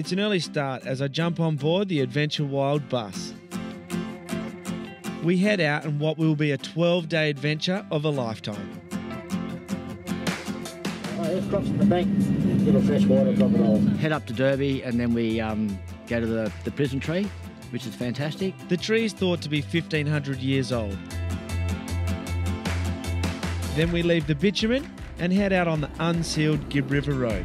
It's an early start as I jump on board the Adventure Wild bus. We head out on what will be a 12-day adventure of a lifetime. There's crops in the bank, little fresh water, crocodiles. Head up to Derby and then we go to the prison tree, which is fantastic. The tree is thought to be 1,500 years old. Then we leave the bitumen and head out on the unsealed Gibb River Road.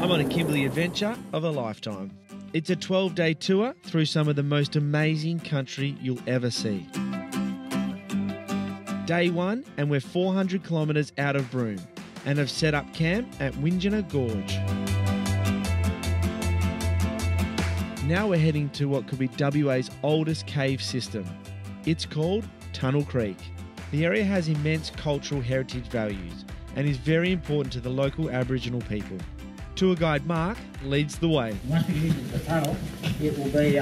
I'm on a Kimberley adventure of a lifetime. It's a 12-day tour through some of the most amazing country you'll ever see. Day one, and we're 400 kilometres out of Broome and have set up camp at Windjana Gorge. Now we're heading to what could be WA's oldest cave system. It's called Tunnel Creek. The area has immense cultural heritage values and is very important to the local Aboriginal people. Tour guide Mark leads the way. Once we get into the tunnel, it will be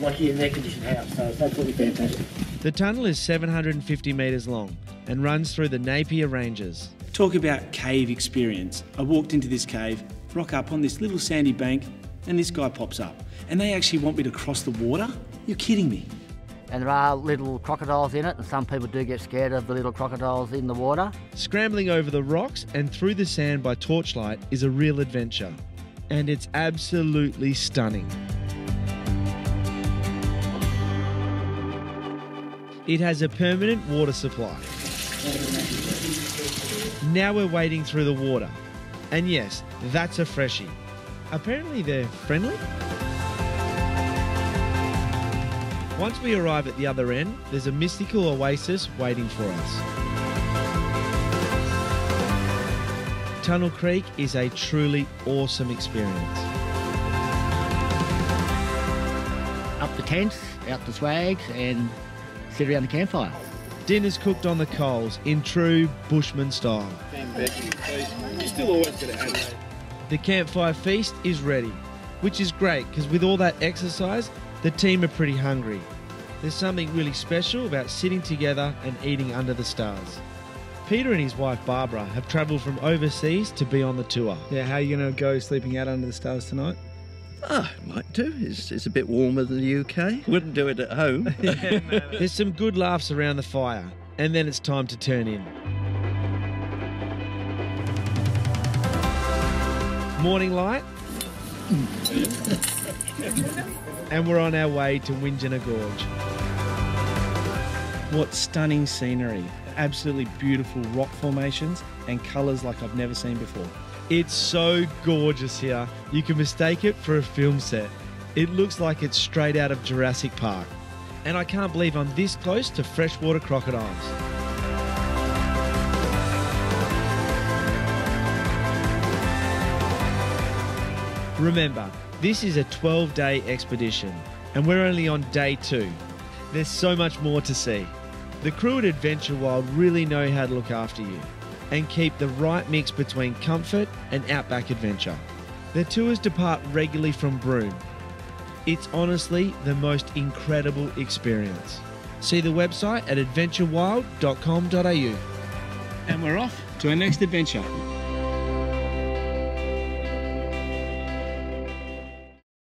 like you're in an air-conditioned house, so it's absolutely fantastic. The tunnel is 750 metres long and runs through the Napier Ranges. Talk about cave experience. I walked into this cave, rock up on this little sandy bank, and this guy pops up. And they actually want me to cross the water? You're kidding me. And there are little crocodiles in it, and some people do get scared of the little crocodiles in the water. Scrambling over the rocks and through the sand by torchlight is a real adventure, and it's absolutely stunning. It has a permanent water supply. Now we're wading through the water, and yes, that's a freshie. Apparently they're friendly. Once we arrive at the other end, there's a mystical oasis waiting for us. Tunnel Creek is a truly awesome experience. Up the tents, out the swags, and sit around the campfire. Dinner's cooked on the coals in true bushman style. You're still always going to add. The campfire feast is ready, which is great because with all that exercise, the team are pretty hungry. There's something really special about sitting together and eating under the stars. Peter and his wife Barbara have travelled from overseas to be on the tour. Yeah, how are you going to go sleeping out under the stars tonight? Oh, might do. It's a bit warmer than the UK. Wouldn't do it at home. There's some good laughs around the fire, and then it's time to turn in. Morning light. And we're on our way to Windjana Gorge. What stunning scenery. Absolutely beautiful rock formations and colours like I've never seen before. It's so gorgeous here. You can mistake it for a film set. It looks like it's straight out of Jurassic Park. And I can't believe I'm this close to freshwater crocodiles. Remember, this is a 12-day expedition, and we're only on day two. There's so much more to see. The crew at Adventure Wild really know how to look after you and keep the right mix between comfort and outback adventure. The tours depart regularly from Broome. It's honestly the most incredible experience. See the website at adventurewild.com.au. And we're off to our next adventure.